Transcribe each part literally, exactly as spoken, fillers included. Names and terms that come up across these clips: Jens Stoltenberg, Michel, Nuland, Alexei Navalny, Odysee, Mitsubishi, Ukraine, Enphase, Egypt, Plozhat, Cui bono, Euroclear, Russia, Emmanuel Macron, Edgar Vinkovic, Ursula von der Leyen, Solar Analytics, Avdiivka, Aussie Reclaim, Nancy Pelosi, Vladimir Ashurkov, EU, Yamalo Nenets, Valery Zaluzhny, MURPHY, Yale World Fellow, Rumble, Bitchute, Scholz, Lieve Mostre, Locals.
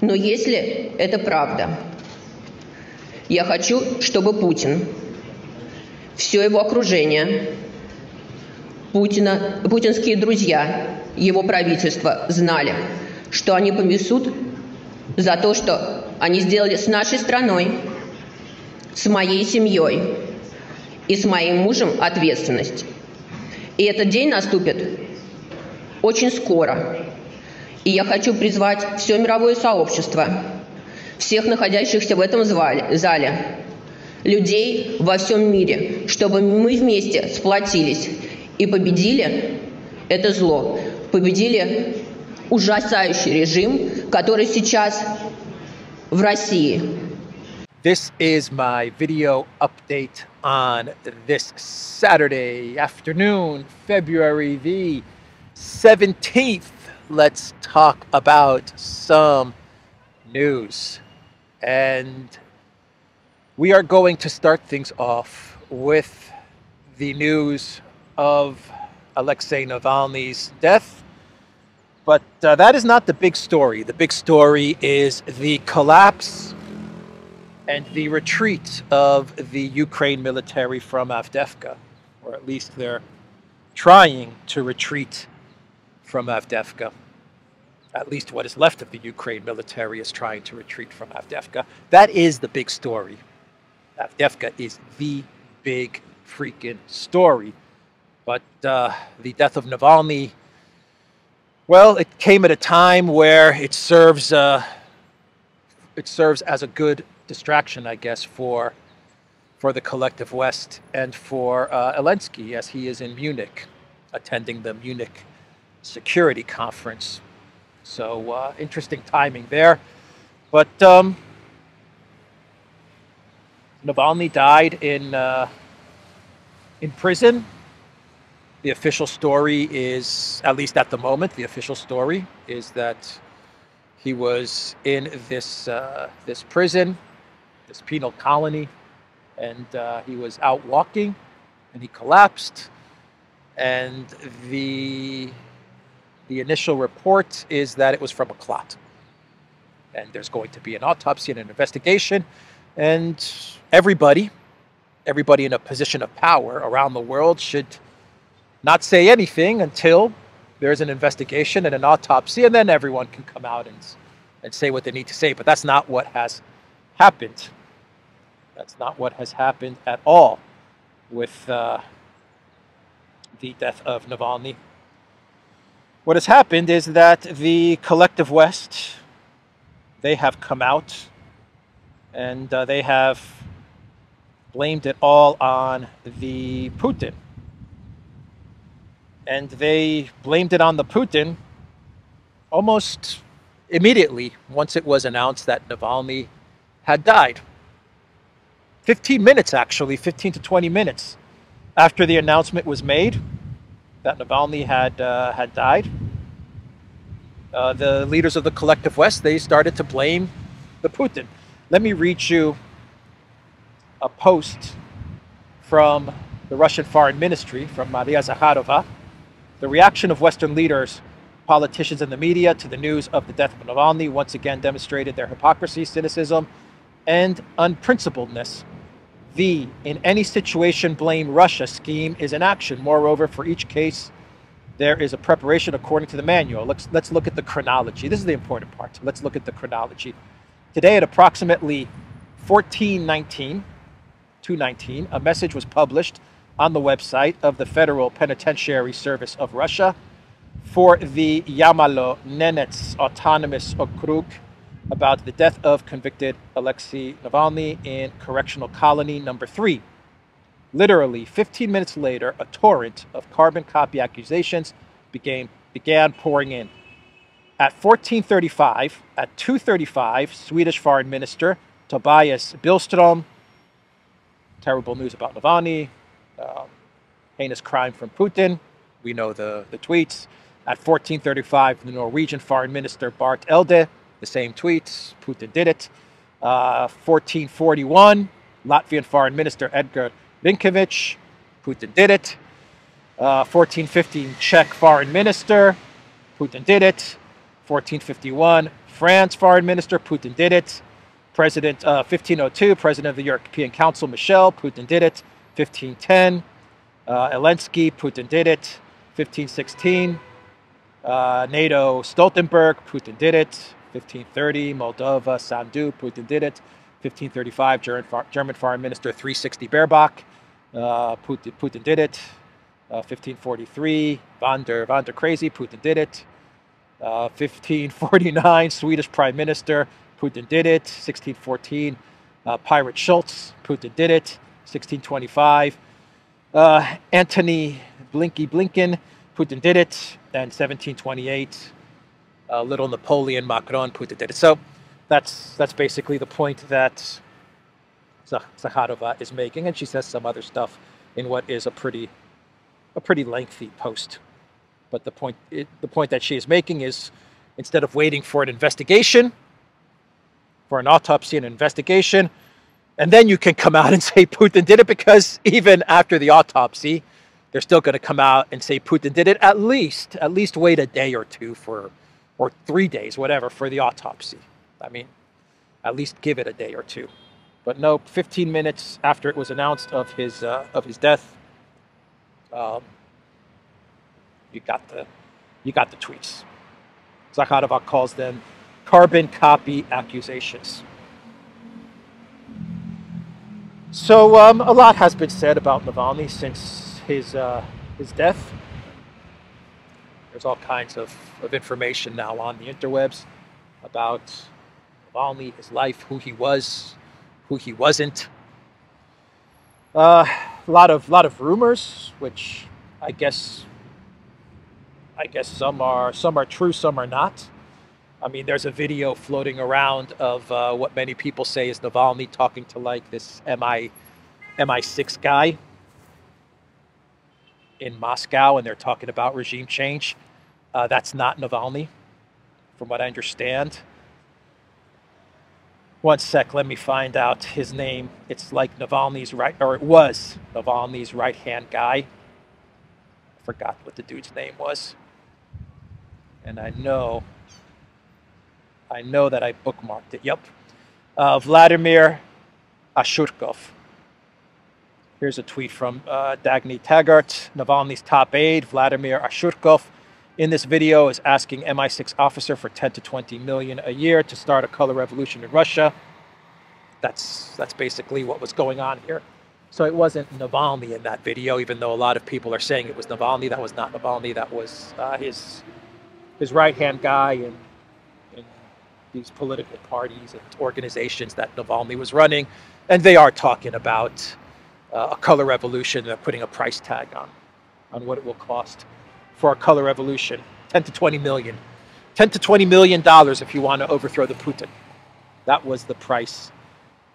Но если это правда, я хочу, чтобы Путин, все его окружение, Путина, путинские друзья, его правительство знали, что они понесут за то, что они сделали с нашей страной, с моей семьей и с моим мужем ответственность. И этот день наступит очень скоро. И я хочу призвать все мировое сообщество, всех находящихся в этом зале, людей во всем мире, чтобы мы вместе сплотились и победили это зло, победили ужасающий режим, который сейчас в России. This is my video update on this Saturday afternoon, February the seventeenth. Let's talk about some news. And we are going to start things off with the news of Alexei Navalny's death. But uh, that is not the big story. The big story is the collapse and the retreat of the Ukraine military from Avdiivka, or at least they're trying to retreat from Avdiivka. At least what is left of the Ukraine military is trying to retreat from Avdiivka. That is the big story. Avdiivka is the big freaking story. But uh, the death of Navalny, well, it came at a time where it serves, uh, it serves as a good distraction, I guess, for for the collective West and for uh, Zelensky, as he is in Munich, attending the Munich Security Conference. So uh, interesting timing there. But um, Navalny died in uh, in prison. The official story is, at least at the moment, the official story is that he was in this uh, this prison, this penal colony, and uh, he was out walking and he collapsed. And the the initial report is that it was from a clot. And there's going to be an autopsy and an investigation. And everybody, everybody in a position of power around the world should not say anything until there's an investigation and an autopsy, and then everyone can come out and, and say what they need to say. But that's not what has happened. That's not what has happened at all with uh, the death of Navalny. What has happened is that the collective West, they have come out and uh, they have blamed it all on the Putin. And they blamed it on the Putin almost immediately once it was announced that Navalny had died. fifteen minutes, actually, fifteen to twenty minutes after the announcement was made that Navalny had, uh, had died, uh, the leaders of the collective West, they started to blame the Putin. Let me read you a post from the Russian Foreign Ministry, from Maria Zakharova. The reaction of Western leaders, politicians, and the media to the news of the death of Navalny once again demonstrated their hypocrisy, cynicism, and unprincipledness. The in any situation blame Russia scheme is in action. Moreover, for each case, there is a preparation according to the manual. Let's, let's look at the chronology. This is the important part. Let's look at the chronology. Today at approximately fourteen nineteen, two nineteen, a message was published on the website of the Federal Penitentiary Service of Russia for the Yamalo Nenets Autonomous Okrug about the death of convicted Alexei Navalny in Correctional Colony Number three. Literally fifteen minutes later, a torrent of carbon copy accusations began, began pouring in. At fourteen thirty-five, at two thirty-five, Swedish Foreign Minister Tobias Bilström, terrible news about Navalny, Um, heinous crime from Putin. We know the, the tweets. At fourteen thirty-five, the Norwegian Foreign Minister Bart Elde, the same tweets. Putin did it. Uh, fourteen forty-one, Latvian Foreign Minister Edgar Vinkovic. Putin did it. Uh, fourteen fifteen, Czech Foreign Minister. Putin did it. fourteen fifty-one. France Foreign Minister Putin did it. President uh, fifteen oh two, President of the European Council Michel, Putin did it. fifteen ten, uh, Zelensky, Putin did it. fifteen sixteen, uh, NATO Stoltenberg, Putin did it. fifteen thirty, Moldova Sandu, Putin did it. fifteen thirty-five, German Foreign Minister three sixty Baerbock, uh, Putin, Putin did it. Uh, fifteen forty-three, von der, von der Crazy, Putin did it. Uh, fifteen forty-nine, Swedish Prime Minister, Putin did it. sixteen fourteen, uh, Pirate Schultz, Putin did it. sixteen twenty-five, uh, Anthony Blinky Blinken, Putin did it. And seventeen twenty-eight, uh, Little Napoleon Macron, Putin did it. So that's, that's basically the point that Zakharova is making, and she says some other stuff in what is a pretty, a pretty lengthy post. But the point, it, the point that she is making is, instead of waiting for an investigation, for an autopsy and investigation, and then you can come out and say Putin did it, because even after the autopsy, they're still going to come out and say Putin did it. At least, at least wait a day or two for, or three days, whatever, for the autopsy. I mean, at least give it a day or two. But no, fifteen minutes after it was announced of his uh, of his death, um, you got the you got the tweets. Zakharova calls them carbon copy accusations. So um, a lot has been said about Navalny since his uh, his death. There's all kinds of, of information now on the interwebs about Navalny, his life, who he was, who he wasn't. Uh, a lot of lot of rumors, which I guess I guess some are some are true, some are not. I mean, there's a video floating around of uh, what many people say is Navalny talking to, like, this M I six guy in Moscow, and they're talking about regime change. Uh, that's not Navalny, from what I understand. One sec, let me find out his name. It's like Navalny's right, or it was Navalny's right-hand guy. I forgot what the dude's name was. And I know... I know that I bookmarked it. Yep. Uh, Vladimir Ashurkov. Here's a tweet from uh, Dagny Taggart, Navalny's top aide, Vladimir Ashurkov, in this video is asking M I six officer for ten to twenty million a year to start a color revolution in Russia. That's, that's basically what was going on here. So it wasn't Navalny in that video, even though a lot of people are saying it was Navalny. That was not Navalny. That was uh, his, his right-hand guy and these political parties and organizations that Navalny was running, and they are talking about uh, a color revolution. They're putting a price tag on, on what it will cost for a color revolution, ten to twenty million. ten to twenty million dollars if you want to overthrow the Putin. That was the price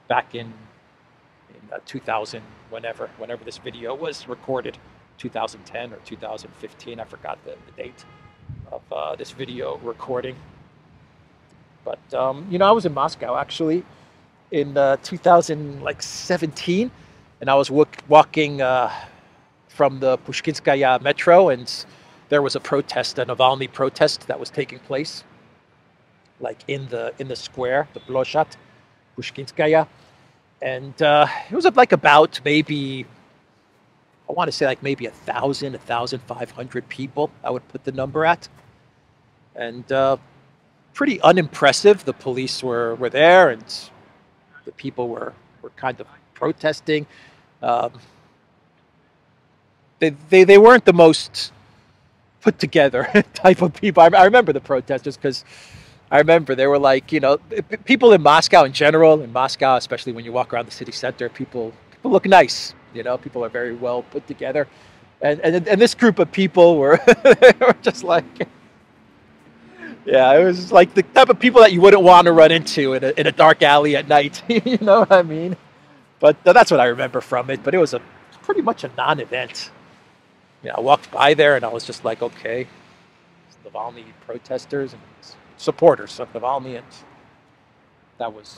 back in, in uh, two thousand, whenever, whenever this video was recorded, two thousand ten or two thousand fifteen, I forgot the, the date of uh, this video recording. But, um, you know, I was in Moscow, actually, in uh, two thousand seventeen, and I was walking uh, from the Pushkinskaya metro, and there was a protest, a Navalny protest that was taking place, like in the in the square, the Plozhat, Pushkinskaya. And uh, it was like about maybe, I want to say like maybe one thousand, one thousand five hundred people, I would put the number at. And... Uh, pretty unimpressive. The police were, were there, and the people were, were kind of protesting. Um, they, they, they weren't the most put together type of people. I, I remember the protesters, because I remember they were like, you know, people in Moscow in general, in Moscow, especially when you walk around the city center, people, people look nice. You know, people are very well put together. And, and, and this group of people were, were just like... Yeah, it was like the type of people that you wouldn't want to run into in a, in a dark alley at night, you know what I mean? But uh, that's what I remember from it, but it was a pretty much a non-event. You know, I walked by there and I was just like, okay, it's Navalny protesters and supporters of Navalny, and that was,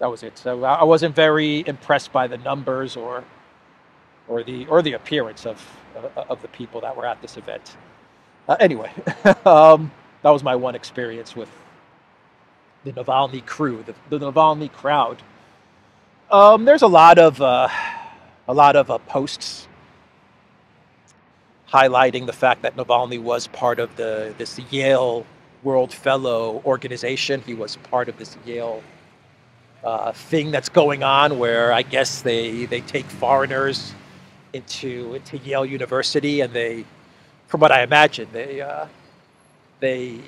that was it. So I wasn't very impressed by the numbers or, or, the, or the appearance of, of the people that were at this event. Uh, anyway... um, that was my one experience with the Navalny crew, the, the Navalny crowd. Um, there's a lot of uh, a lot of uh, posts highlighting the fact that Navalny was part of the this Yale World Fellow organization. He was part of this Yale uh, thing that's going on, where I guess they they take foreigners into into Yale University, and they, from what I imagine, they uh, they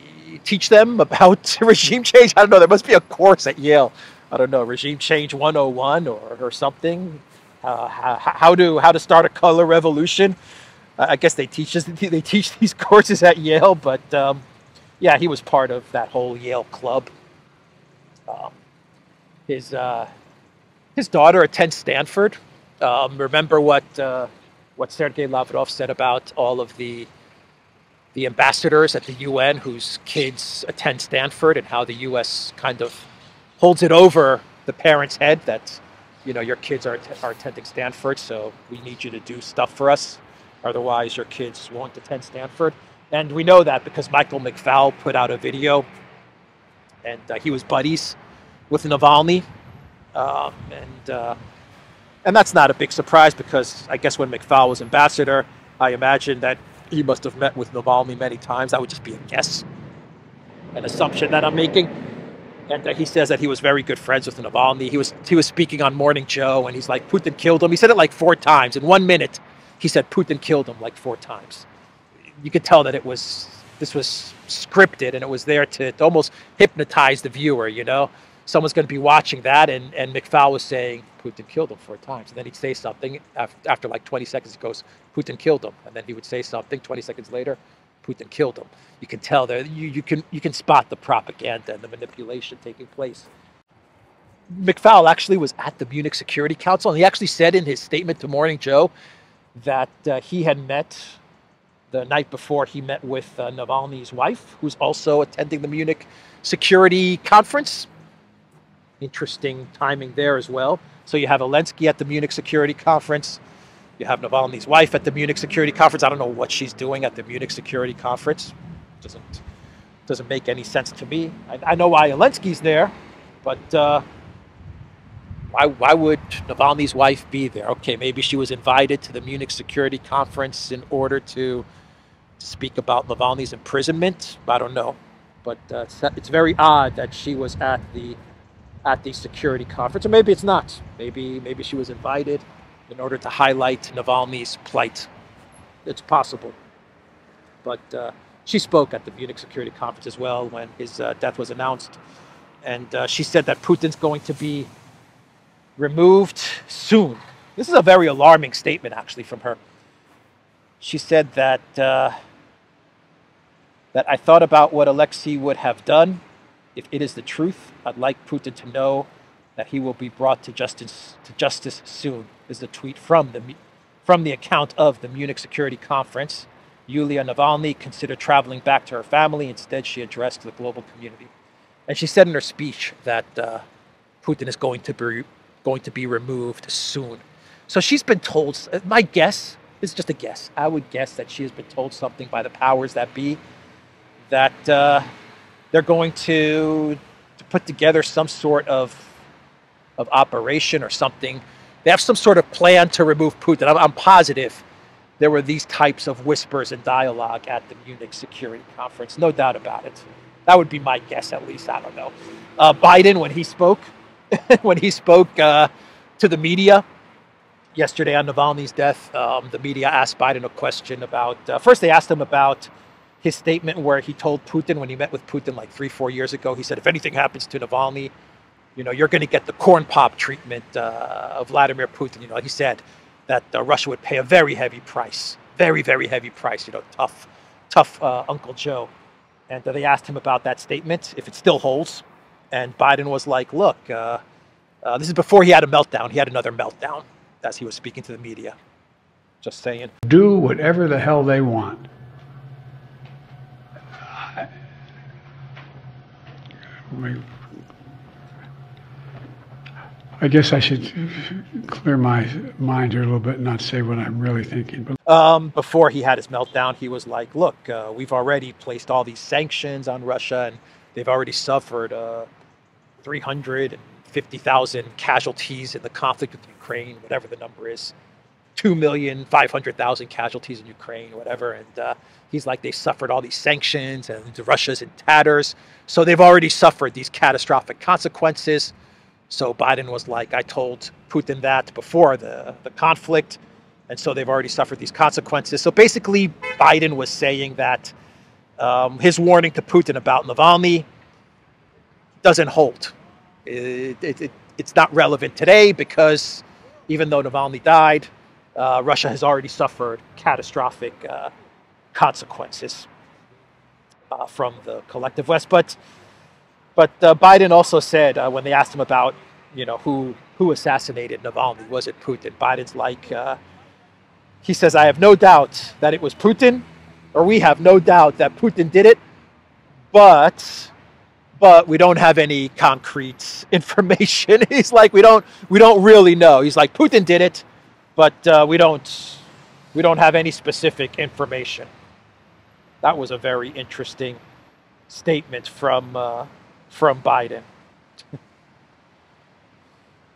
teach them about regime change. I don't know. There must be a course at Yale. I don't know, regime change one oh one or, or something, uh, how, how, to, how to start a color revolution. Uh, I guess they teach, they teach these courses at Yale, but um, yeah, he was part of that whole Yale club. Um, his, uh, his daughter attends Stanford. Um, remember what, uh, what Sergei Lavrov said about all of the, the ambassadors at the U N whose kids attend Stanford, and how the U S kind of holds it over the parents' head that, you know, your kids are, are attending Stanford, so we need you to do stuff for us, otherwise your kids won't attend Stanford. And we know that because Michael McFaul put out a video, and uh, he was buddies with Navalny. Um, and, uh, and that's not a big surprise, because I guess when McFaul was ambassador, I imagine that he must have met with Navalny many times. That would just be a guess, an assumption that I'm making. And uh, he says that he was very good friends with Navalny. He was, he was speaking on Morning Joe, and he's like, Putin killed him. He said it like four times. In one minute, he said Putin killed him like four times. You could tell that it was, this was scripted, and it was there to, to almost hypnotize the viewer, you know? Someone's going to be watching that, and, and McFaul was saying, Putin killed him four times. And then he'd say something. After, after like twenty seconds, he goes, Putin killed him. And then he would say something. twenty seconds later, Putin killed him. You can tell there, you, you, can, you can spot the propaganda and the manipulation taking place. McFaul actually was at the Munich Security Council, and he actually said in his statement to Morning Joe that uh, he had met, the night before, he met with uh, Navalny's wife, who's also attending the Munich Security Conference. Interesting timing there as well. So you have Zelensky at the Munich Security Conference. You have Navalny's wife at the Munich Security Conference. I don't know what she's doing at the Munich Security Conference. Doesn't doesn't make any sense to me. I, I know why Zelensky's there, but uh, why why would Navalny's wife be there? Okay, maybe she was invited to the Munich Security Conference in order to speak about Navalny's imprisonment. I don't know, but uh, it's, it's very odd that she was at the at the security conference. Or maybe it's not. Maybe maybe she was invited in order to highlight Navalny's plight. It's possible. But uh, she spoke at the Munich Security Conference as well when his uh, death was announced. And uh, she said that Putin's going to be removed soon. This is a very alarming statement, actually, from her. She said that, uh, that I thought about what Alexei would have done. If it is the truth, I'd like Putin to know that he will be brought to justice to justice soon, is the tweet from the from the account of the Munich Security Conference. Yulia Navalny considered traveling back to her family. Instead, she addressed the global community, and she said in her speech that uh, Putin is going to be going to be removed soon. So she's been told. My guess is just a guess. I would guess that she has been told something by the powers that be, that uh, they're going to, to put together some sort of of operation or something. They have some sort of plan to remove Putin. I'm, I'm positive there were these types of whispers and dialogue at the Munich Security Conference. No doubt about it. That would be my guess, at least. I don't know. Uh, Biden, when he spoke, when he spoke uh, to the media yesterday on Navalny's death, um, the media asked Biden a question about. Uh, first, they asked him about his statement where he told Putin, when he met with Putin like three, four years ago, he said, if anything happens to Navalny, you know, you're going to get the corn pop treatment uh, of Vladimir Putin. You know, he said that uh, Russia would pay a very heavy price, very, very heavy price, you know, tough, tough uh, Uncle Joe. And uh, they asked him about that statement, if it still holds. And Biden was like, look, uh, uh, this is before he had a meltdown. He had another meltdown as he was speaking to the media. Just saying. Do whatever the hell they want. I, I mean, I guess I should clear my mind here a little bit and not say what I'm really thinking. But um, before he had his meltdown, he was like, look, uh, we've already placed all these sanctions on Russia, and they've already suffered uh, three hundred fifty thousand casualties in the conflict with Ukraine, whatever the number is, two million five hundred thousand casualties in Ukraine, whatever. And uh, he's like, they suffered all these sanctions, and Russia's in tatters. So they've already suffered these catastrophic consequences. So Biden was like, I told Putin that before the, the conflict, and so they've already suffered these consequences. So basically, Biden was saying that um, his warning to Putin about Navalny doesn't hold. It, it, it, it's not relevant today because even though Navalny died, uh, Russia has already suffered catastrophic uh, consequences uh, from the collective West. But But uh, Biden also said uh, when they asked him about, you know, who who assassinated Navalny, was it Putin? Biden's like, uh, he says, I have no doubt that it was Putin, or we have no doubt that Putin did it, but but we don't have any concrete information. He's like, we don't we don't really know. He's like, Putin did it, but uh, we don't we don't have any specific information. That was a very interesting statement from. Uh, From Biden.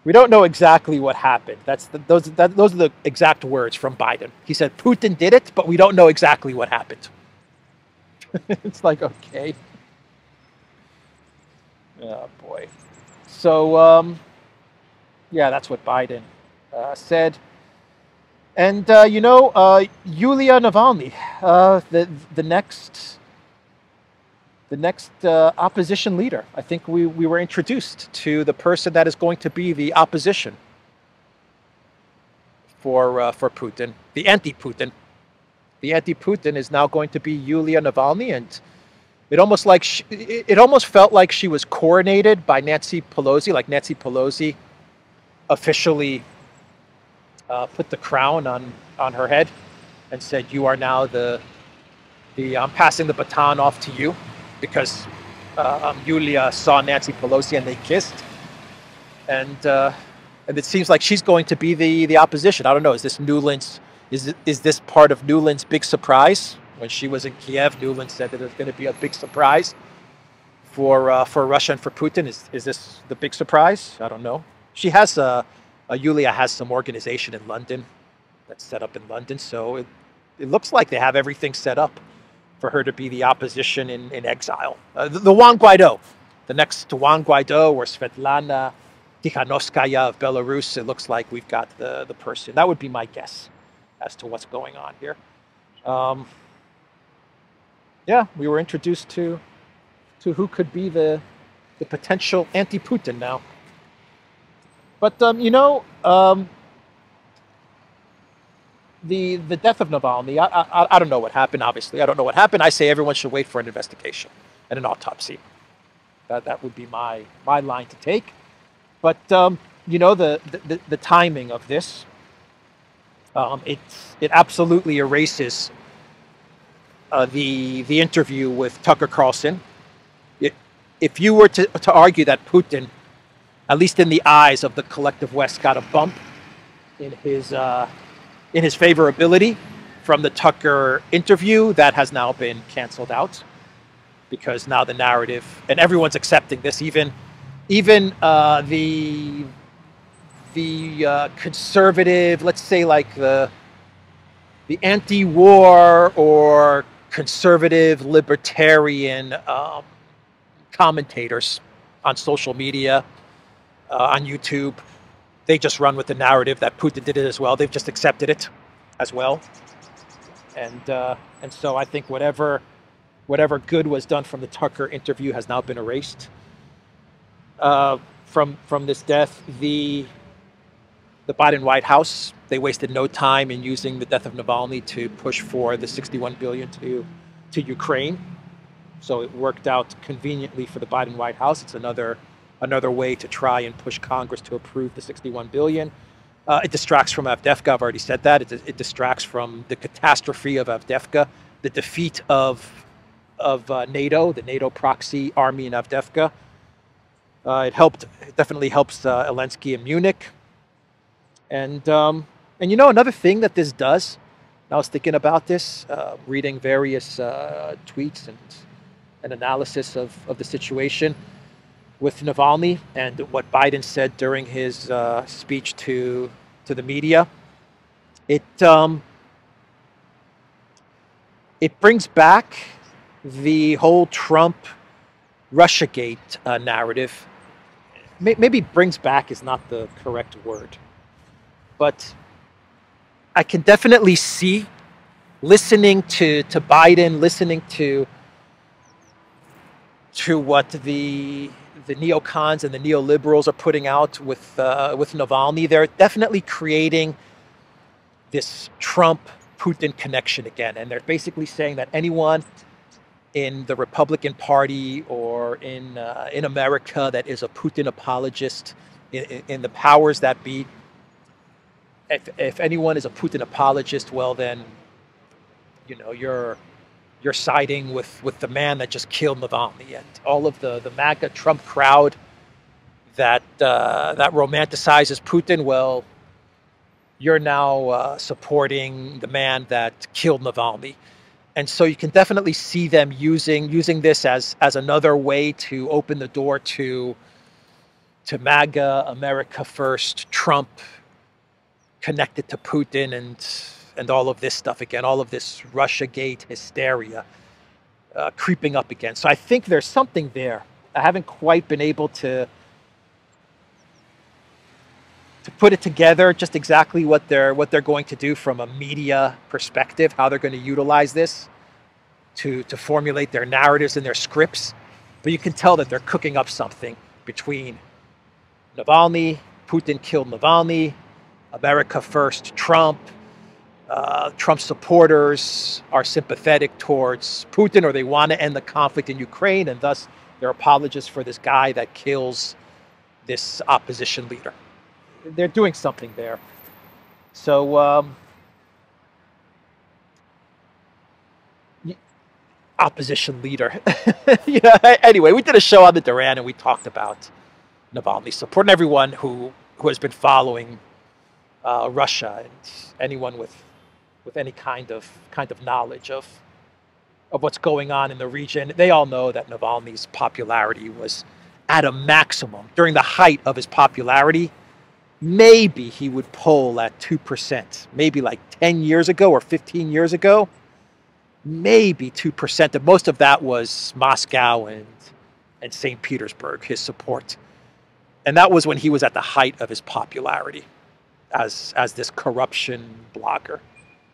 We don't know exactly what happened. That's the, those, that, those are the exact words from Biden. He said, Putin did it, but we don't know exactly what happened. It's like, okay. Oh, boy. So, um, yeah, that's what Biden uh, said. And, uh, you know, uh, Yulia Navalny, uh, the, the next... The next uh, opposition leader. I think we, we were introduced to the person that is going to be the opposition for, uh, for Putin, the anti-Putin. The anti-Putin is now going to be Yulia Navalny, and it almost, like she, it, it almost felt like she was coronated by Nancy Pelosi, like Nancy Pelosi officially uh, put the crown on, on her head and said, you are now the, the I'm passing the baton off to you. Because uh, um, Yulia saw Nancy Pelosi and they kissed, and uh, and it seems like she's going to be the the opposition. I don't know. Is this Nuland's? Is it, is this part of Nuland's big surprise? When she was in Kiev, Nuland said that there's going to be a big surprise for uh, for Russia and for Putin. Is is this the big surprise? I don't know. She has a, a Yulia has some organization in London that's set up in London, so it it looks like they have everything set up for her to be the opposition in, in exile. Uh, the, the Juan Guaido, the next to Juan Guaido or Svetlana Tikhanovskaya of Belarus, it looks like we've got the, the person. That would be my guess as to what's going on here. Um, yeah, we were introduced to, to who could be the, the potential anti-Putin now. But, um, you know, um, The, the death of Navalny, I, I, I don't know what happened, obviously. I don't know what happened. I say everyone should wait for an investigation and an autopsy. That, that would be my, my line to take. But, um, you know, the, the, the timing of this, um, it, it absolutely erases uh, the, the interview with Tucker Carlson. It, if you were to, to argue that Putin, at least in the eyes of the collective West, got a bump in his... Uh, in his favorability from the Tucker interview, that has now been canceled out because now the narrative, and everyone's accepting this, even even uh, the the uh, conservative, let's say like the the anti-war or conservative libertarian um, commentators on social media, uh, on YouTube. They just run with the narrative that Putin did it as well. They've just accepted it as well. And uh, and so I think whatever whatever good was done from the Tucker interview has now been erased uh, from from this death. The the Biden White House, they wasted no time in using the death of Navalny to push for the sixty-one billion dollars to to Ukraine. So it worked out conveniently for the Biden White House. It's another Another way to try and push Congress to approve the sixty-one billion dollars. Uh, it distracts from Avdiivka. I've already said that. It, it distracts from the catastrophe of Avdiivka, the defeat of of uh, NATO, the NATO proxy army in Avdiivka. Uh, it helped, it definitely helps uh, Zelensky in Munich. And, um, and you know, another thing that this does, and I was thinking about this, uh, reading various uh, tweets and an analysis of, of the situation with Navalny and what Biden said during his uh, speech to, to the media. It, um, it brings back the whole Trump Russiagate uh, narrative. Maybe brings back is not the correct word, but I can definitely see, listening to, to Biden, listening to, to what the, the neocons and the neoliberals are putting out with, uh, with Navalny, they're definitely creating this Trump-Putin connection again. And they're basically saying that anyone in the Republican Party or in, uh, in America that is a Putin apologist, in, in the powers that be, If, if anyone is a Putin apologist, well then, you know, you're you're siding with, with the man that just killed Navalny, and all of the, the MAGA Trump crowd that uh, that romanticizes Putin. Well, you're now uh, supporting the man that killed Navalny, and so you can definitely see them using using this as as another way to open the door to to MAGA, America First, Trump, connected to Putin and and all of this stuff again, all of this Russiagate hysteria uh, creeping up again. So I think there's something there. I haven't quite been able to to put it together just exactly what they're what they're going to do from a media perspective, how they're going to utilize this to to formulate their narratives and their scripts. But you can tell that they're cooking up something between Navalny, Putin killed Navalny, America First, Trump, uh, Trump supporters are sympathetic towards Putin, or they want to end the conflict in Ukraine, and thus they're apologists for this guy that kills this opposition leader. They're doing something there. So um, opposition leader. You know, anyway, we did a show on the Duran and we talked about Navalny support, and everyone who, who has been following Uh, Russia, and anyone with with any kind of kind of knowledge of of what's going on in the region, they all know that Navalny's popularity was at a maximum during the height of his popularity. Maybe he would poll at two percent, maybe like ten years ago or fifteen years ago, maybe two percent. And most of that was Moscow and and Saint Petersburg, his support, and that was when he was at the height of his popularity. As, as this corruption blogger,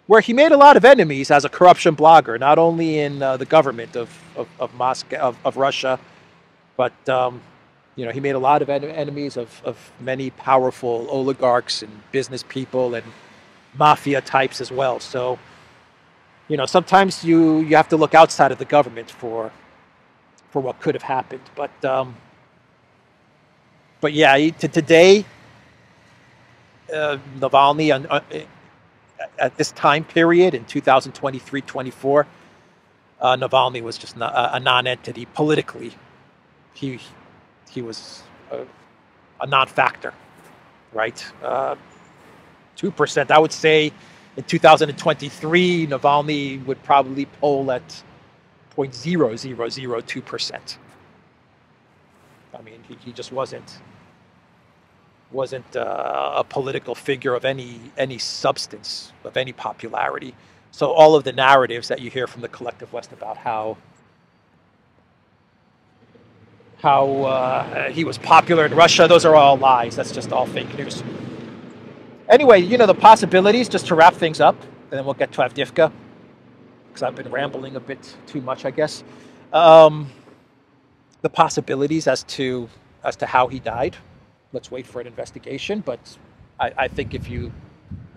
where he made a lot of enemies as a corruption blogger, not only in uh, the government of, of, of Moscow, of, of Russia, but, um, you know, he made a lot of en enemies of, of many powerful oligarchs and business people and mafia types as well. So, you know, sometimes you, you have to look outside of the government for, for what could have happened. But, um, but yeah, to today, Uh, Navalny on, uh, at this time period in two thousand twenty-three twenty-four, uh, Navalny was just not, uh, a non-entity politically. He he was a, a non-factor, right? Uh, Two percent, I would say, in two thousand twenty-three, Navalny would probably poll at zero point zero zero zero two percent. I mean, he, he just wasn't. wasn't uh, a political figure of any any substance, of any popularity. So all of the narratives that you hear from the collective West about how how uh, he was popular in Russia, those are all lies. That's just all fake news. Anyway, you know, the possibilities, just to wrap things up, and then we'll get to Avdiivka, because I've been rambling a bit too much, I guess. Um, the possibilities as to, as to how he died. Let's wait for an investigation, but I, I think if you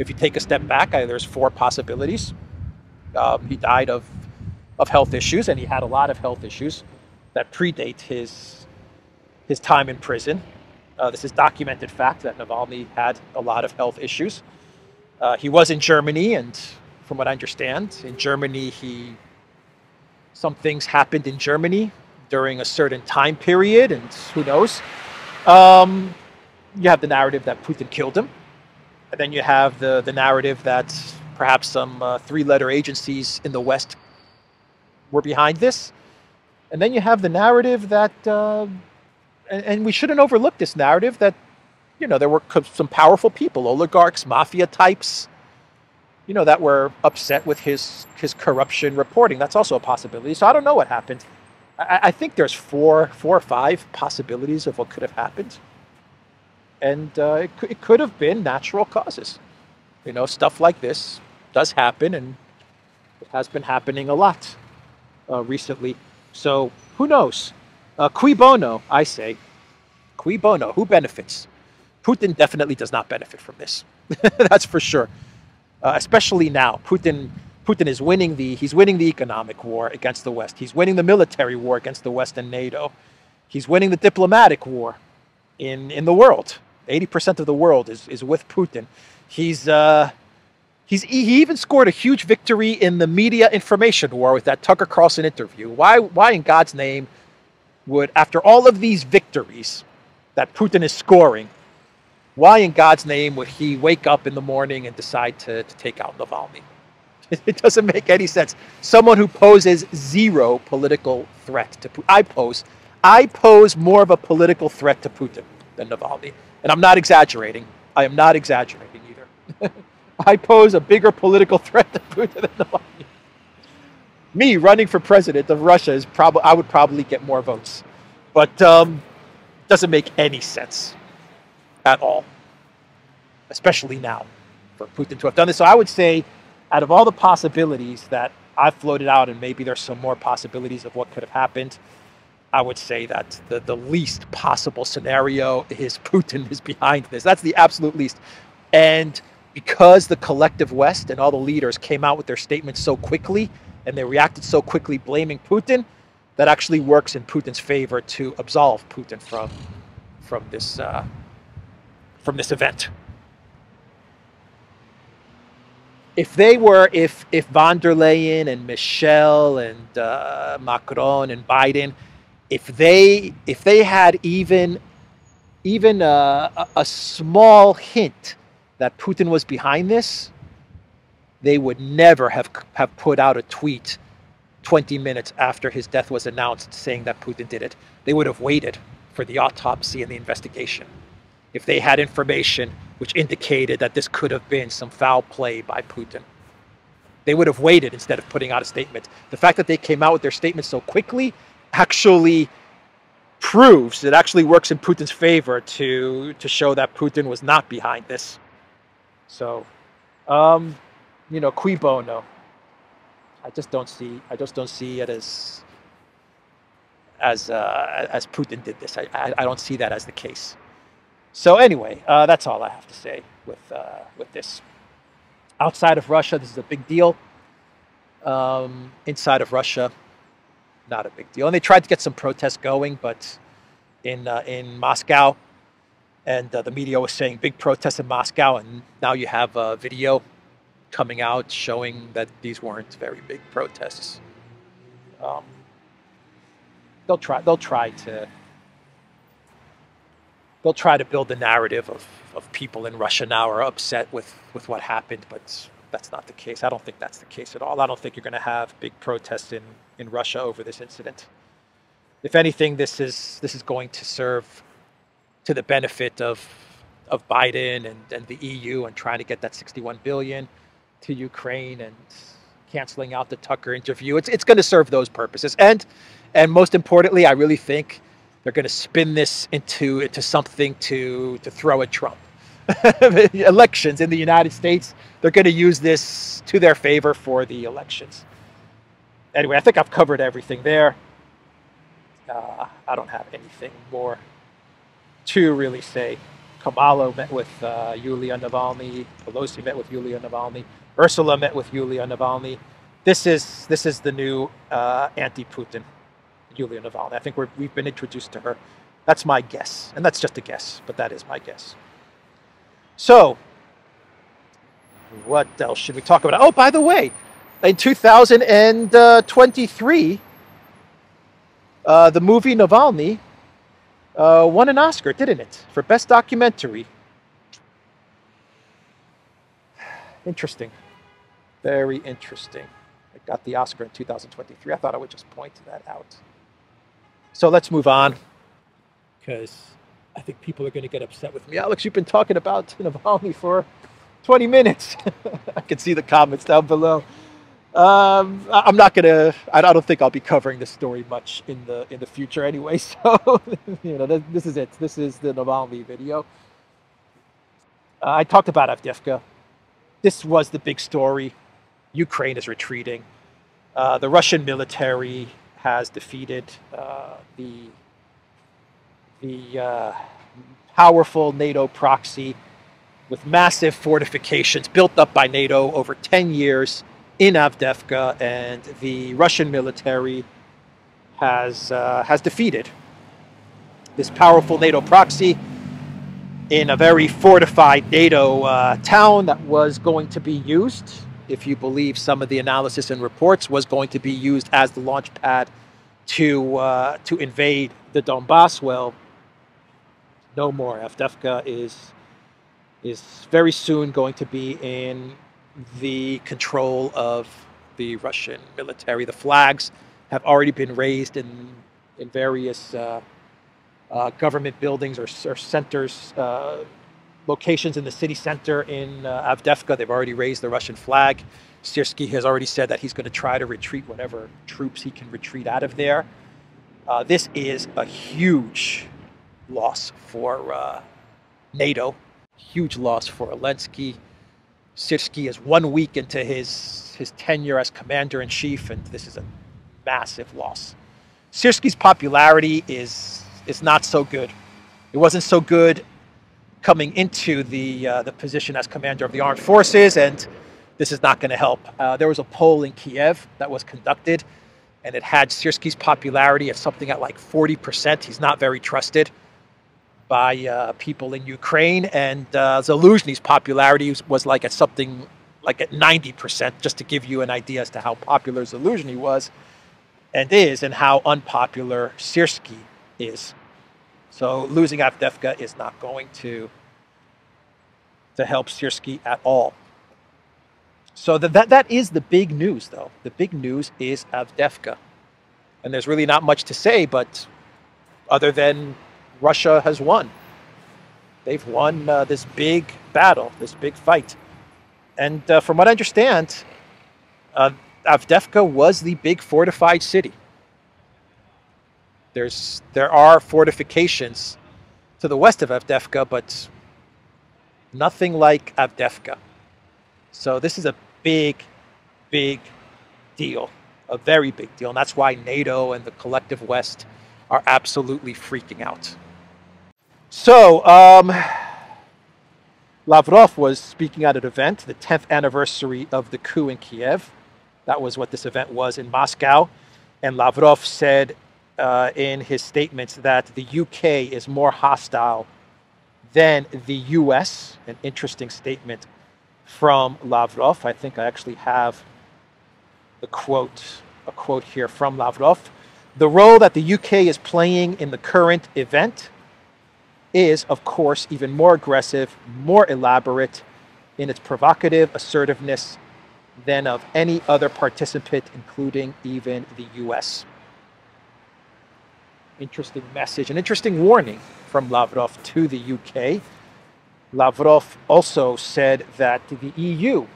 if you take a step back, I, there's four possibilities. Um, he died of of health issues, and he had a lot of health issues that predate his his time in prison. Uh, this is documented fact that Navalny had a lot of health issues. Uh, he was in Germany, and from what I understand, in Germany, he some things happened in Germany during a certain time period, and who knows. Um, you have the narrative that Putin killed him. And then you have the, the narrative that perhaps some uh, three-letter agencies in the West were behind this. And then you have the narrative that, uh, and, and we shouldn't overlook this narrative, that, you know, there were some powerful people, oligarchs, mafia types, you know, that were upset with his, his corruption reporting. That's also a possibility. So I don't know what happened. I, I think there's four, four or five possibilities of what could have happened. And uh, it, it could have been natural causes. You know, stuff like this does happen, and it has been happening a lot uh, recently. So who knows? Uh, cui bono, I say. Cui bono, who benefits? Putin definitely does not benefit from this. That's for sure. Uh, especially now, Putin, Putin is winning the, he's winning the economic war against the West. He's winning the military war against the West and NATO. He's winning the diplomatic war in, in the world. eighty percent of the world is, is with Putin. He's, uh, he's, he even scored a huge victory in the media information war with that Tucker Carlson interview. Why, why in God's name would, after all of these victories that Putin is scoring, why in God's name would he wake up in the morning and decide to, to take out Navalny? It, it doesn't make any sense. Someone who poses zero political threat to Putin. I pose, I pose more of a political threat to Putin than Navalny. And I'm not exaggerating. I am not exaggerating either. I pose a bigger political threat to Putin than Navalny. Me running for president of Russia is probably, I would probably get more votes. But um, doesn't make any sense at all, especially now, for Putin to have done this. So I would say, out of all the possibilities that I've floated out, and maybe there's some more possibilities of what could have happened, I would say that the, the least possible scenario is Putin is behind this. That's the absolute least. And because the collective West and all the leaders came out with their statements so quickly, and they reacted so quickly blaming Putin, that actually works in Putin's favor to absolve Putin from, from this uh, from this event. If they were, if, if von der Leyen and Michel and uh, Macron and Biden, if they, if they had even, even a, a small hint that Putin was behind this, they would never have, have put out a tweet twenty minutes after his death was announced saying that Putin did it. They would have waited for the autopsy and the investigation. If they had information which indicated that this could have been some foul play by Putin, they would have waited instead of putting out a statement. The fact that they came out with their statement so quickly actually proves, it actually works in Putin's favor to, to show that Putin was not behind this. So, um, you know, cui bono. I just don't see, I just don't see it as, as, uh, as Putin did this. I, I, I don't see that as the case. So anyway, uh, that's all I have to say with, uh, with this. Outside of Russia, this is a big deal. Um, inside of Russia, not a big deal. And they tried to get some protests going, but in, uh, in Moscow, and uh, the media was saying big protests in Moscow, and now you have a video coming out showing that these weren't very big protests. Um, they'll try, they'll try to... They'll try to build the narrative of, of people in Russia now are upset with, with what happened, but that's not the case. I don't think that's the case at all. I don't think you're going to have big protests in, in Russia over this incident. If anything, this is, this is going to serve to the benefit of, of Biden and, and the E U, and trying to get that sixty-one billion dollars to Ukraine and canceling out the Tucker interview. It's, it's going to serve those purposes. And, and most importantly, I really think they're going to spin this into, into something to, to throw at Trump. Elections in the United States, they're going to use this to their favor for the elections. Anyway, I think I've covered everything there. Uh, I don't have anything more to really say. Kamala met with uh, Yulia Navalny. Pelosi met with Yulia Navalny. Ursula met with Yulia Navalny. This is, this is the new uh, anti-Putin. Yulia Navalny. I think we're, we've been introduced to her. That's my guess. And that's just a guess, but that is my guess. So, what else should we talk about? Oh, by the way, in two thousand twenty-three, uh, the movie Navalny uh, won an Oscar, didn't it? For Best Documentary. Interesting. Very interesting. It got the Oscar in two thousand twenty-three. I thought I would just point that out. So let's move on, because I think people are going to get upset with me. Alex, you've been talking about Navalny for twenty minutes. I can see the comments down below. Um, I'm not going to, I don't think I'll be covering this story much in the in the future anyway. So, you know, th this is it. This is the Navalny video. Uh, I talked about Avdiivka. This was the big story. Ukraine is retreating. Uh, the Russian military has defeated uh, the, the uh, powerful NATO proxy with massive fortifications built up by NATO over ten years in Avdiivka, and the Russian military has, uh, has defeated this powerful NATO proxy in a very fortified NATO uh, town that was going to be used, if you believe some of the analysis and reports, was going to be used as the launch pad to, uh, to invade the Donbass. Well, no more. Avdiivka is, is very soon going to be in the control of the Russian military. The flags have already been raised in, in various uh, uh, government buildings or, or centers, uh, locations in the city center in uh, Avdiivka. They've already raised the Russian flag. Syrskyi has already said that he's going to try to retreat whatever troops he can retreat out of there. Uh, this is a huge loss for uh, NATO, huge loss for Zelensky. Syrskyi is one week into his, his tenure as commander-in-chief, and this is a massive loss. Syrskyi's popularity is, is not so good. It wasn't so good coming into the, uh, the position as commander of the armed forces, and this is not going to help. Uh, there was a poll in Kiev that was conducted, and it had Syrskyi's popularity at something at like forty percent. He's not very trusted by uh, people in Ukraine, and uh, Zaluzhny's popularity was like at something like at ninety percent, just to give you an idea as to how popular Zaluzhny was and is, and how unpopular Syrskyi is. So losing Avdiivka is not going to, to help Syrskyi at all. So the, that, that is the big news, though. The big news is Avdiivka. And there's really not much to say, but other than Russia has won. They've won uh, this big battle, this big fight. And uh, from what I understand, uh, Avdiivka was the big fortified city. There's, there are fortifications to the west of Avdiivka, but nothing like Avdiivka. So this is a big, big deal, a very big deal. And that's why NATO and the collective West are absolutely freaking out. So um, Lavrov was speaking at an event, the tenth anniversary of the coup in Kiev. That was what this event was in Moscow. And Lavrov said uh, in his statements that the U K is more hostile than the U S. An interesting statement from Lavrov. I think I actually have the quote, a quote here from Lavrov. The role that the U K is playing in the current event is, of course, even more aggressive, more elaborate in its provocative assertiveness than of any other participant, including even the U S. Interesting message, an interesting warning from Lavrov to the U K. Lavrov also said that the E U,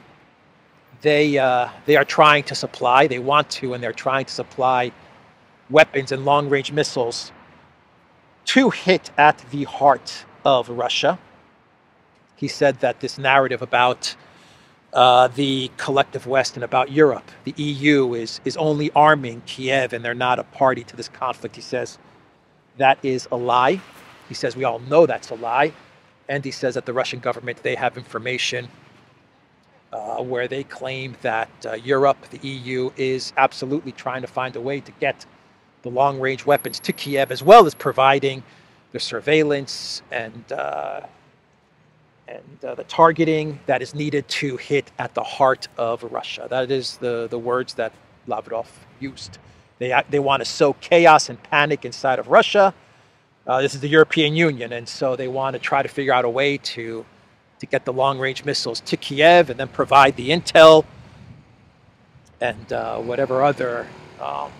they, uh, they are trying to supply, they want to, and they're trying to supply weapons and long-range missiles to hit at the heart of Russia. He said that this narrative about uh, the collective West and about Europe, the E U is, is only arming Kiev and they're not a party to this conflict. He says that is a lie. He says we all know that's a lie. And he says that the Russian government, they have information uh, where they claim that uh, Europe, the E U, is absolutely trying to find a way to get the long-range weapons to Kiev, as well as providing the surveillance and, uh, and uh, the targeting that is needed to hit at the heart of Russia. That is the, the words that Lavrov used. They, they want to sow chaos and panic inside of Russia. Uh, this is the European Union, and so they want to try to figure out a way to to get the long-range missiles to Kiev and then provide the intel and uh, whatever other um,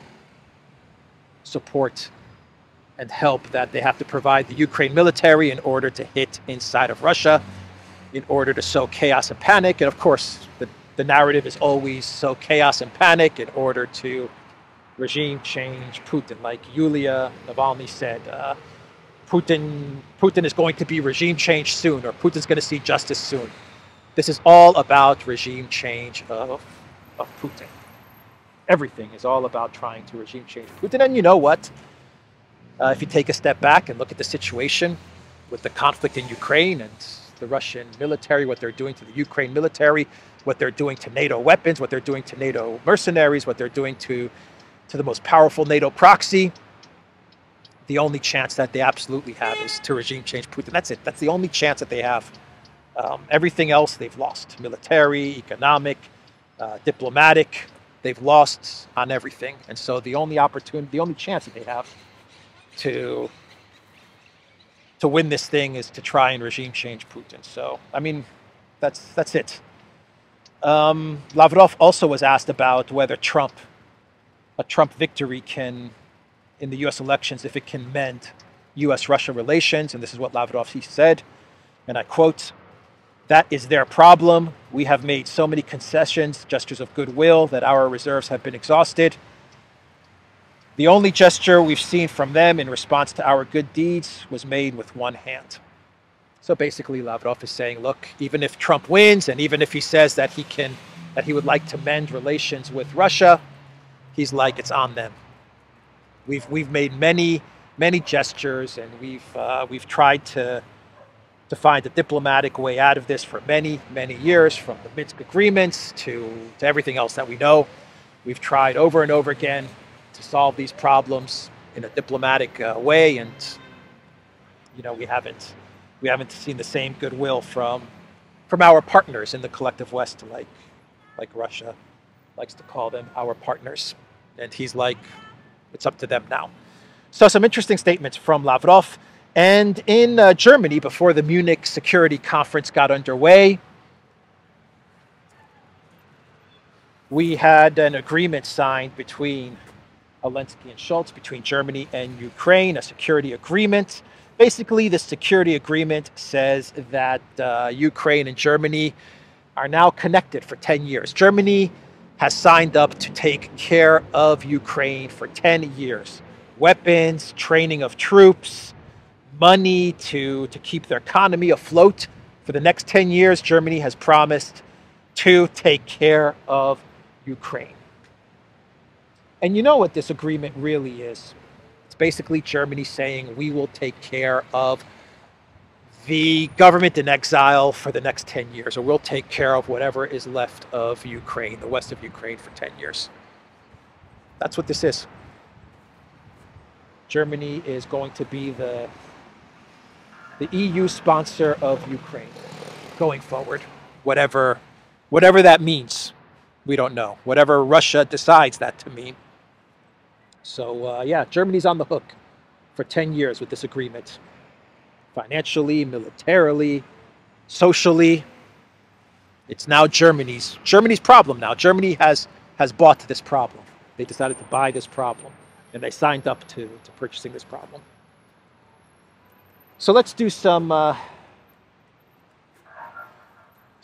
support and help that they have to provide the Ukraine military in order to hit inside of Russia, in order to sow chaos and panic. And of course, the, the narrative is always sow chaos and panic in order to regime change Putin. Like Yulia Navalny said, uh, Putin, Putin is going to be regime change soon, or Putin's going to see justice soon. This is all about regime change of, of Putin. Everything is all about trying to regime change Putin. And you know what? Uh, if you take a step back and look at the situation with the conflict in Ukraine and the Russian military, what they're doing to the Ukraine military, what they're doing to NATO weapons, what they're doing to NATO mercenaries, what they're doing to, to the most powerful NATO proxy, the only chance that they absolutely have is to regime change Putin. That's it. That's the only chance that they have. Um, everything else they've lost. Military, economic, uh, diplomatic. They've lost on everything. And so the only opportunity, the only chance that they have to, to win this thing is to try and regime change Putin. So, I mean, that's, that's it. Um, Lavrov also was asked about whether Trump, a Trump victory can... in the U S elections, if it can mend U S Russia relations. And this is what Lavrov he said, and I quote, "That is their problem. We have made so many concessions, gestures of goodwill, that our reserves have been exhausted. The only gesture we've seen from them in response to our good deeds was made with one hand." So basically Lavrov is saying, look, even if Trump wins, and even if he says that he can, that he would like to mend relations with Russia, he's like, it's on them. We've we've made many many gestures, and we've uh, we've tried to to find a diplomatic way out of this for many many years, from the Minsk agreements to to everything else that we know. We've tried over and over again to solve these problems in a diplomatic uh, way, and you know we haven't we haven't seen the same goodwill from from our partners in the collective West, like like Russia likes to call them, our partners. And he's like, it's up to them now. So some interesting statements from Lavrov. And in uh, Germany, before the Munich Security Conference got underway, we had an agreement signed between Zelensky and Scholz, between Germany and Ukraine, a security agreement. Basically, this security agreement says that uh, Ukraine and Germany are now connected for ten years. Germany has signed up to take care of Ukraine for ten years. Weapons, training of troops, money to, to keep their economy afloat. For the next ten years, Germany has promised to take care of Ukraine. And you know what this agreement really is? It's basically Germany saying, we will take care of the government in exile for the next ten years, or we'll take care of whatever is left of Ukraine, the west of Ukraine, for ten years. That's what this is. Germany is going to be the, the E U sponsor of Ukraine going forward. Whatever, whatever that means, we don't know. Whatever Russia decides that to mean. So uh, yeah, Germany's on the hook for ten years with this agreement. Financially, militarily, socially. It's now Germany's Germany's problem now. Germany has has bought this problem. They decided to buy this problem, and they signed up to, to purchasing this problem. So let's do some uh,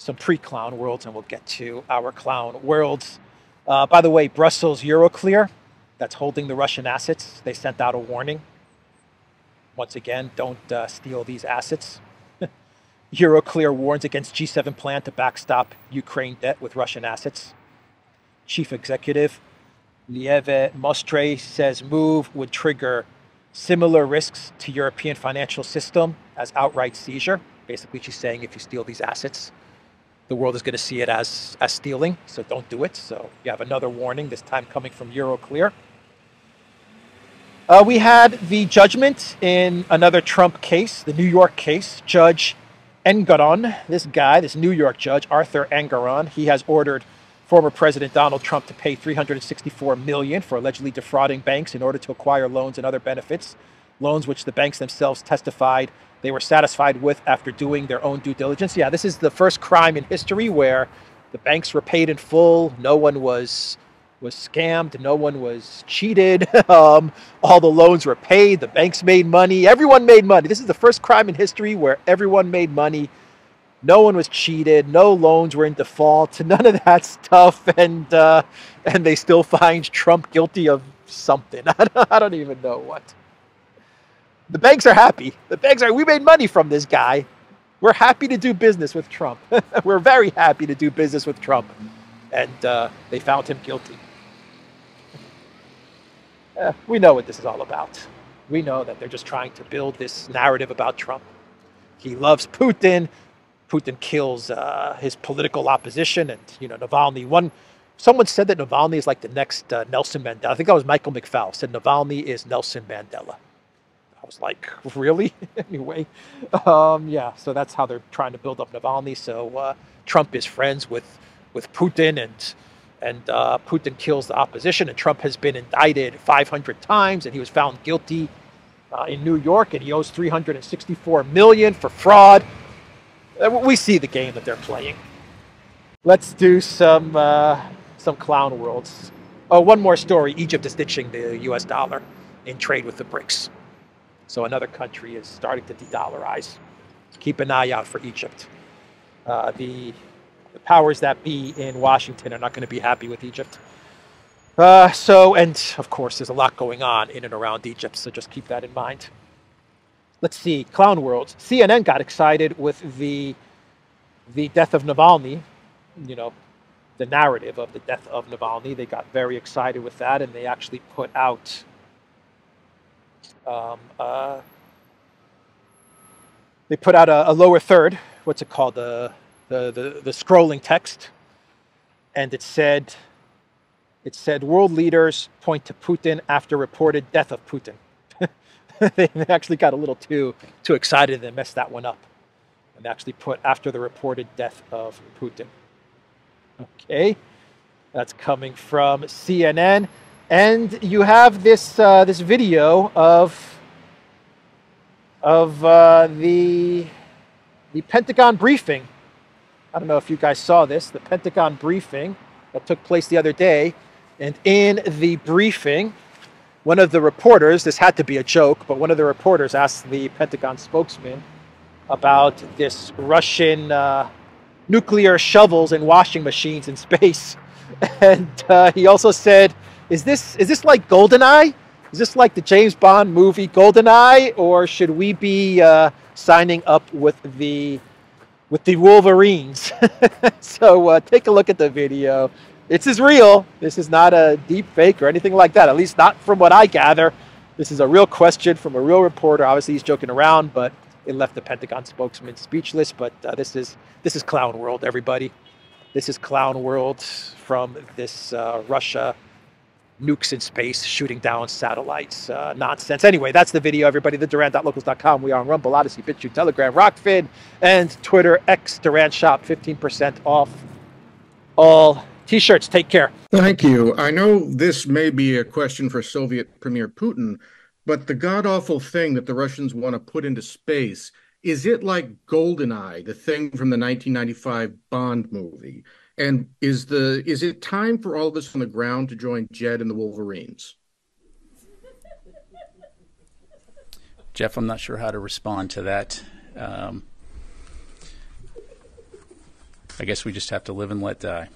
some pre-clown worlds, and we'll get to our clown worlds. Uh, by the way, Brussels Euroclear, that's holding the Russian assets, they sent out a warning. Once again, don't uh, steal these assets. Euroclear warns against G seven plan to backstop Ukraine debt with Russian assets. Chief executive Lieve Mostre says move would trigger similar risks to European financial system as outright seizure. Basically, she's saying if you steal these assets, the world is going to see it as, as stealing, so don't do it. So you have another warning, this time coming from Euroclear. Uh, we had the judgment in another Trump case, the New York case. Judge Engoron, this guy, this New York judge, Arthur Engoron, he has ordered former President Donald Trump to pay three hundred sixty-four million dollars for allegedly defrauding banks in order to acquire loans and other benefits loans which the banks themselves testified they were satisfied with after doing their own due diligence. Yeah, this is the first crime in history where the banks were paid in full. No one was was scammed. No one was cheated. um, all the loans were paid. The banks made money. Everyone made money. This is the first crime in history where everyone made money. No one was cheated. No loans were in default. None of that stuff. And uh, and they still find Trump guilty of something. I don't, I don't even know what. The banks are happy. The banks are, we made money from this guy. We're happy to do business with Trump. We're very happy to do business with Trump. And uh, they found him guilty. Uh, we know what this is all about. We know that they're just trying to build this narrative about Trump. He loves Putin. Putin kills uh, his political opposition, and you know Navalny. One, someone said that Navalny is like the next uh, Nelson Mandela. I think that was Michael McFaul said Navalny is Nelson Mandela. I was like, really? Anyway, um, yeah. So that's how they're trying to build up Navalny. So uh, Trump is friends with with Putin, and and uh, Putin kills the opposition. And Trump has been indicted five hundred times, and he was found guilty uh, in New York, and he owes three hundred sixty-four million dollars for fraud. We see the game that they're playing. Let's do some uh, some clown worlds. Oh, one more story. Egypt is ditching the U S dollar in trade with the BRICS. So another country is starting to de-dollarize. Keep an eye out for Egypt. Uh, the, the powers that be in Washington are not going to be happy with Egypt. Uh, so, and of course, there's a lot going on in and around Egypt, so just keep that in mind. Let's see, clown worlds. C N N got excited with the the death of Navalny, you know, the narrative of the death of Navalny. They got very excited with that, and they actually put out um, uh, they put out a, a lower third. What's it called? The, the the the scrolling text, and it said it said world leaders point to Putin after reported death of Putin. They actually got a little too too excited and messed that one up. And they actually put after the reported death of Putin. Okay, that's coming from C N N. And you have this uh, this video of of uh, the the Pentagon briefing. I don't know if you guys saw this. The Pentagon briefing that took place the other day, and in the briefing, one of the reporters, this had to be a joke, but one of the reporters asked the Pentagon spokesman about this Russian uh, nuclear shovels and washing machines in space. And uh, he also said, is this, is this like GoldenEye? Is this like the James Bond movie GoldenEye? Or should we be uh, signing up with the, with the Wolverines? So uh, take a look at the video. This is real. This is not a deep fake or anything like that, at least not from what I gather. This is a real question from a real reporter. Obviously, he's joking around, but it left the Pentagon spokesman speechless. But uh, this is this is clown world, everybody. This is clown world from this uh, Russia nukes in space shooting down satellites uh, nonsense. Anyway, that's the video, everybody. the duran dot locals dot com. We are on Rumble, Odyssey, BitChute, Telegram, Rockfin, and Twitter, X, Duran Shop, fifteen percent off all T-shirts. Take care. Thank you. I know this may be a question for Soviet Premier Putin, but the god-awful thing that the Russians want to put into space, is it like GoldenEye, the thing from the nineteen ninety-five Bond movie? And is the is it time for all of us on the ground to join Jed and the Wolverines? Jeff, I'm not sure how to respond to that. Um, I guess we just have to live and let die.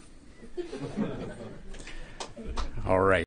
All right.